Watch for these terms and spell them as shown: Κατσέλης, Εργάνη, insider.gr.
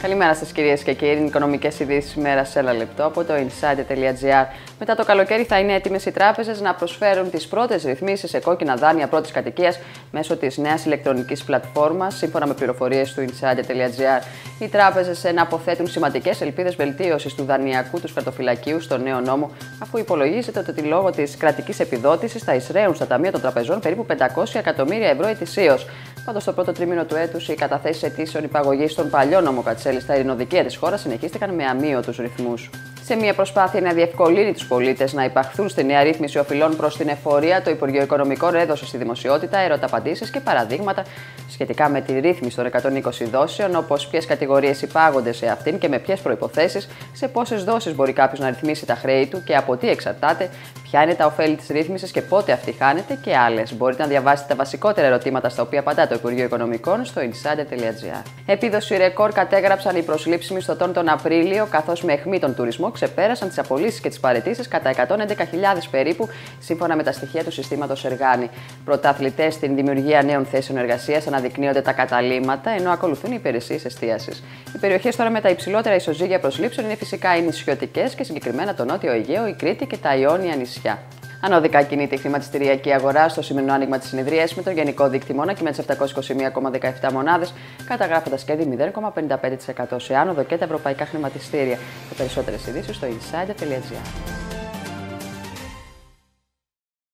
Καλημέρα σας κυρίες και κύριοι, είναι οικονομικές ειδήσεις ημέρα σε ένα λεπτό από το insider.gr. Μετά το καλοκαίρι θα είναι έτοιμες οι τράπεζες να προσφέρουν τις πρώτες ρυθμίσεις σε κόκκινα δάνεια πρώτης κατοικίας μέσω της νέας ηλεκτρονικής πλατφόρμας, σύμφωνα με πληροφορίες του insider.gr. Οι τράπεζες αναποθέτουν σημαντικές ελπίδες βελτίωσης του δανειακού τους χαρτοφυλακίου στο νέο νόμο, αφού υπολογίζεται ότι λόγω της κρατικής επιδότησης θα εισραίουν στα ταμεία των τραπεζών περίπου 500 εκατομμύρια ευρώ ετησίως. Πάντως, στο πρώτο τρίμηνο του έτους, οι καταθέσεις αιτήσεων υπαγωγής στον παλιό νόμο Κατσέλη στα ειρηνοδικεία της χώρας συνεχίστηκαν με αμύωτους ρυθμούς. Σε μια προσπάθεια να διευκολύνει τους πολίτες να υπαχθούν στη νέα ρύθμιση οφειλών προς την εφορία, το Υπουργείο Οικονομικών έδωσε στη δημοσιότητα ερωταπαντήσεις και παραδείγματα σχετικά με τη ρύθμιση των 120 δόσεων, όπως ποιες κατηγορίες υπάγονται σε αυτήν και με ποιες προϋποθέσεις, σε πόσες δόσεις μπορεί κάποιος να ρυθμίσει τα χρέη του και από τι εξαρτάται, ποια είναι τα ωφέλη της ρύθμισης και πότε αυτή χάνεται και άλλες. Μπορείτε να διαβάσετε τα βασικότερα ερωτήματα στα οποία απαντά το Υπουργείο Οικονομικών στο insider.gr. Επίδοση ρεκόρ κατέγραψαν οι προσλήψεις μισθωτών τον Απρίλιο, καθώς με αιχμή τον τουρισμό ξεπέρασαν τις απολύσεις και τις παραιτήσεις κατά 111.000 περίπου, σύμφωνα με τα στοιχεία του συστήματος Εργάνη. Πρωταθλητές στην δημιουργία νέων θέσεων εργασίας αναδεικνύονται τα καταλήμματα, ενώ ακολουθούν οι υπηρεσίες εστίασης. Οι περιοχές τώρα με τα υψηλότερα ισοζύγια προσλήψεων είναι φυσικά οι νησιωτικές και συγκεκριμένα το Νότιο Αιγαίο, η Κρήτη και τα Ιόνια νησιά. Ανωδικά κινείται η χρηματιστηριακή αγορά στο σημερινό άνοιγμα της συνεδρίας με τον Γενικό δείκτη Μόνακη με τις 721,17 μονάδες, καταγράφοντας κέρδη 0,55% σε άνοδο και τα ευρωπαϊκά χρηματιστήρια. Και περισσότερες ειδήσεις στο insider.gr.